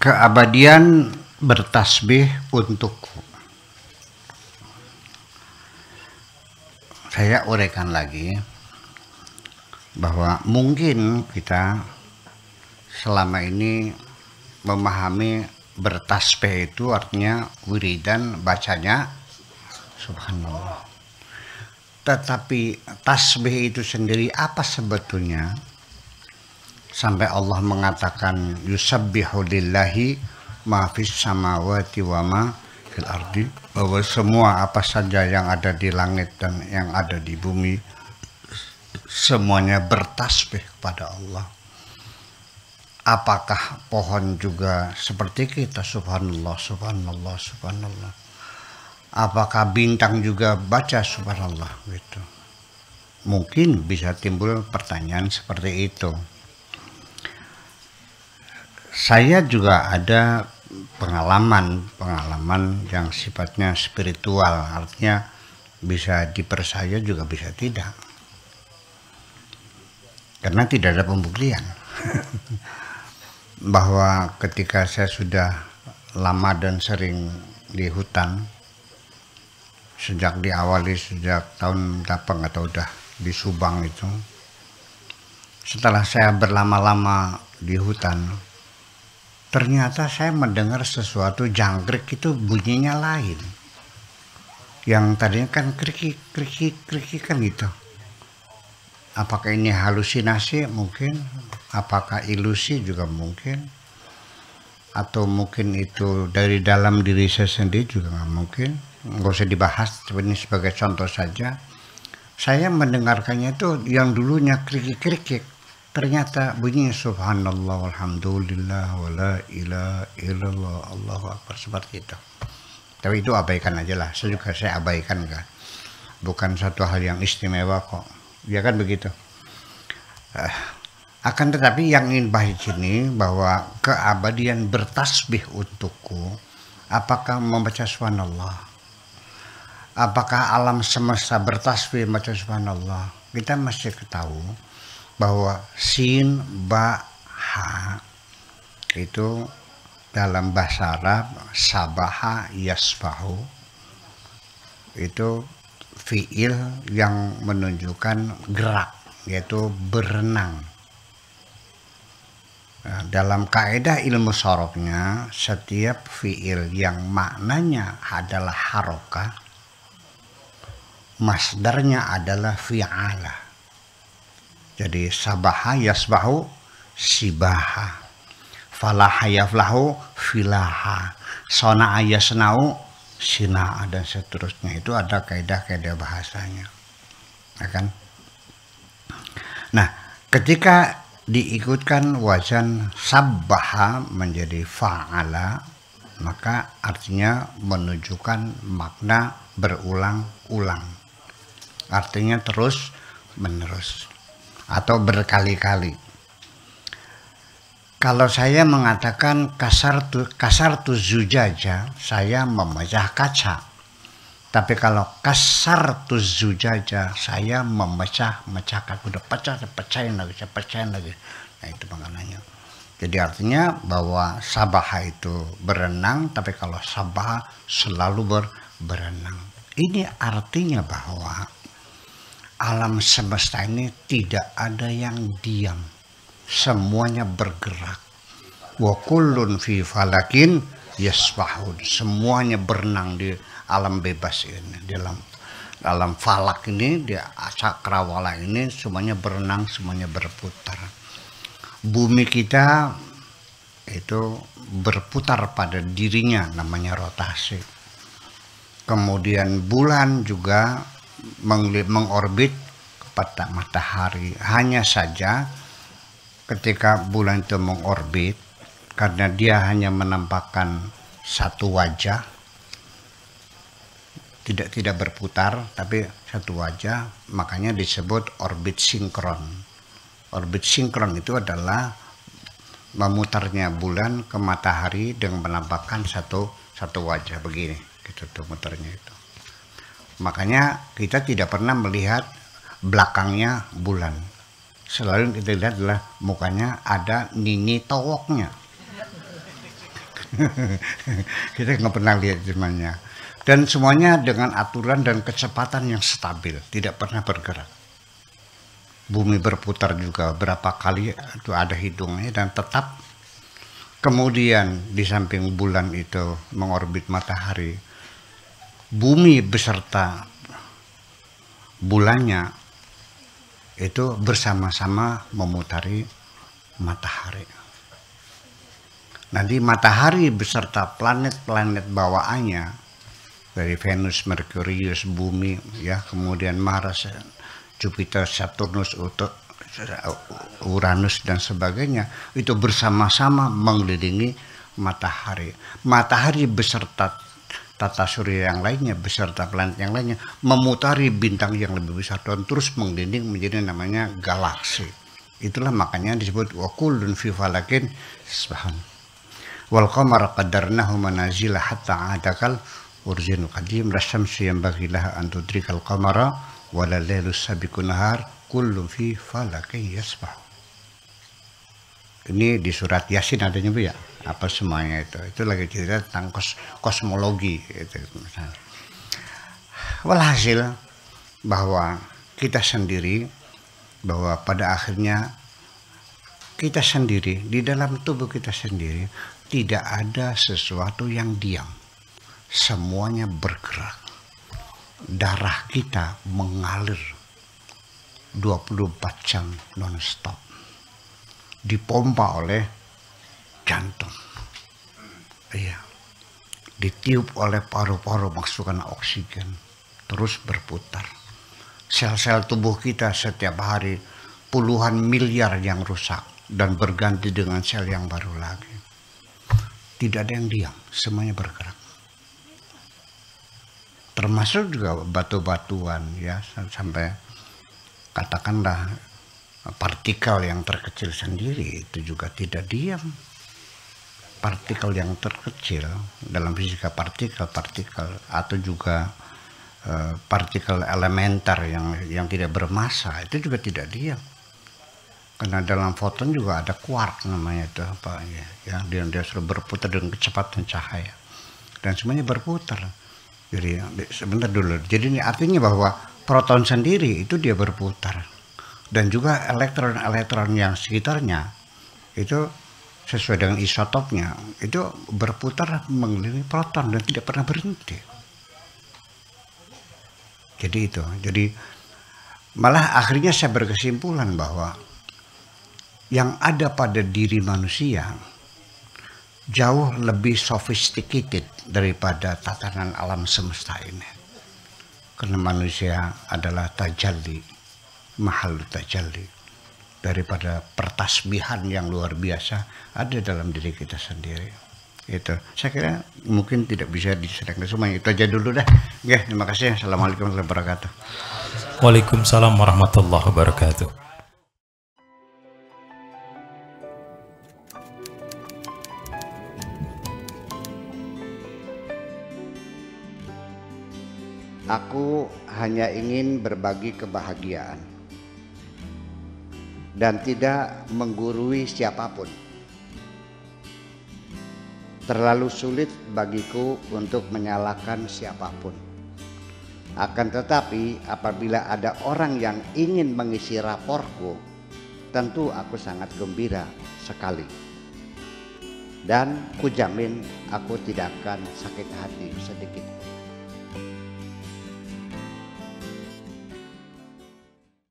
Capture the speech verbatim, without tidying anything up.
Keabadian bertasbih untukku. Saya uraikan lagi bahwa mungkin kita selama ini memahami bertasbih itu artinya wiridan, bacanya subhanallah. Tetapi tasbih itu sendiri apa sebetulnya? Sampai Allah mengatakan yusabbihu lillahi ma fis samawati wa ma fil ardi, bahwa semua apa saja yang ada di langit dan yang ada di bumi semuanya bertasbih kepada Allah. Apakah pohon juga seperti kita subhanallah subhanallah subhanallah? Apakah bintang juga baca subhanallah gitu? Mungkin bisa timbul pertanyaan seperti itu. Saya juga ada pengalaman-pengalaman yang sifatnya spiritual, artinya bisa dipercaya juga bisa tidak, karena tidak ada pembuktian. Bahwa ketika saya sudah lama dan sering di hutan, sejak diawali sejak tahun delapan atau udah di Subang itu, setelah saya berlama-lama di hutan, ternyata saya mendengar sesuatu, jangkrik itu bunyinya lain. Yang tadinya kan krikik, krikik, krikik kan gitu. Apakah ini halusinasi? Mungkin. Apakah ilusi? Juga mungkin. Atau mungkin itu dari dalam diri saya sendiri? Juga nggak mungkin. Nggak usah dibahas, ini sebagai contoh saja. Saya mendengarkannya itu yang dulunya krikik-krikik, ternyata bunyinya subhanallah alhamdulillah wala ilaha illallah Allahu akbar, seperti itu. Tapi itu abaikan aja lah, saya juga saya abaikan kan. Bukan satu hal yang istimewa kok. Ya kan begitu. Eh, akan tetapi yang ingin bahas ini bahwa keabadian bertasbih untukku, apakah membaca subhanallah? Apakah alam semesta bertasbih membaca subhanallah? Kita mesti ketahui bahwa sin, ba, ha itu dalam bahasa Arab sabaha yasbahu itu fiil yang menunjukkan gerak, yaitu berenang. Nah, dalam kaidah ilmu soroknya, setiap fiil yang maknanya adalah harokah, masdarnya adalah fi'alah. Jadi sabaha yasbahu sibaha, falaha yaflahu filaha, sona'a yasna'u sina'a, dan seterusnya. Itu ada kaidah-kaidah bahasanya, ya kan? Nah, ketika diikutkan wajan sabaha menjadi fa'ala, maka artinya menunjukkan makna berulang-ulang, artinya terus menerus atau berkali-kali. Kalau saya mengatakan kasar tu, kasar tu zujaja, saya memecah kaca. Tapi kalau kasar tu zujaja, saya memecah mecah kaca. Udah pecah, pecahin lagi, pecahin lagi. Nah itu maknanya. Jadi artinya bahwa sabaha itu berenang, tapi kalau sabaha selalu ber, berenang. Ini artinya bahwa alam semesta ini tidak ada yang diam, semuanya bergerak. Wa kullun fi falakin yasbahun, semuanya berenang di alam bebas ini, di dalam alam falak ini, di cakrawala ini semuanya berenang, semuanya berputar. Bumi kita itu berputar pada dirinya, namanya rotasi. Kemudian bulan juga mengorbit kepada matahari. Hanya saja ketika bulan itu mengorbit, karena dia hanya menampakkan satu wajah, tidak tidak berputar tapi satu wajah, makanya disebut orbit sinkron. Orbit sinkron itu adalah memutarnya bulan ke matahari dengan menampakkan satu satu wajah begini, gitu tuh muternya itu. Makanya kita tidak pernah melihat belakangnya bulan. Selalu kita lihat adalah mukanya, ada nini towoknya. Kita nggak pernah lihat zamannya. Dan semuanya dengan aturan dan kecepatan yang stabil, tidak pernah bergerak. Bumi berputar juga berapa kali itu ada hitungnya dan tetap. Kemudian di samping bulan itu mengorbit matahari, bumi beserta bulannya itu bersama-sama memutari matahari. Nanti matahari beserta planet-planet bawaannya dari Venus, Merkurius, bumi, ya, kemudian Mars, Jupiter, Saturnus, Uranus dan sebagainya itu bersama-sama mengelilingi matahari. Matahari beserta tata surya yang lainnya, beserta planet yang lainnya memutari bintang yang lebih besar dan terus mengelilingi menjadi namanya galaksi. Itulah makanya disebut wa kullun fi falakin yasbahun. Wal qamara qaddarnahu manazila hatta 'ada kal urjun qadim rasyamsu yanbaghi laha an tudrikal qamara wala lailu sabiqun nahar. Kullu fi falakin yasbahun. Ini di surat Yasin adanya, Bu, ya. Apa semuanya itu? Itu lagi cerita tentang kos kosmologi itu. Walhasil bahwa kita sendiri, bahwa pada akhirnya kita sendiri di dalam tubuh kita sendiri tidak ada sesuatu yang diam. Semuanya bergerak. Darah kita mengalir dua puluh empat jam non-stop, dipompa oleh jantung, iya, ditiup oleh paru-paru masukkan oksigen, terus berputar. Sel-sel tubuh kita setiap hari puluhan miliar yang rusak dan berganti dengan sel yang baru lagi. Tidak ada yang diam, semuanya bergerak. Termasuk juga batu-batuan, ya, sampai katakanlah partikel yang terkecil sendiri itu juga tidak diam. Partikel yang terkecil dalam fisika partikel-partikel atau juga uh, partikel elementer yang yang tidak bermassa itu juga tidak diam. Karena dalam foton juga ada quark namanya itu apa ya, yang dia, dia sudah berputar dengan kecepatan cahaya dan semuanya berputar. Jadi sebentar dulu. Jadi ini artinya bahwa proton sendiri itu dia berputar dan juga elektron-elektron yang sekitarnya itu sesuai dengan isotopnya itu berputar mengelilingi proton dan tidak pernah berhenti. Jadi itu, jadi malah akhirnya saya berkesimpulan bahwa yang ada pada diri manusia jauh lebih sophisticated daripada tatanan alam semesta ini. Karena manusia adalah tajalli, mahal tajalli. Daripada pertasbihan yang luar biasa ada dalam diri kita sendiri. Itu saya kira mungkin tidak bisa diserahkan semuanya. Itu aja dulu dah. Ya, terima kasih. Assalamualaikum warahmatullahi wabarakatuh. Waalaikumsalam warahmatullahi wabarakatuh. Aku hanya ingin berbagi kebahagiaan dan tidak menggurui siapapun. Terlalu sulit bagiku untuk menyalahkan siapapun. Akan tetapi apabila ada orang yang ingin mengisi raporku, tentu aku sangat gembira sekali. Dan kujamin aku tidak akan sakit hati sedikit.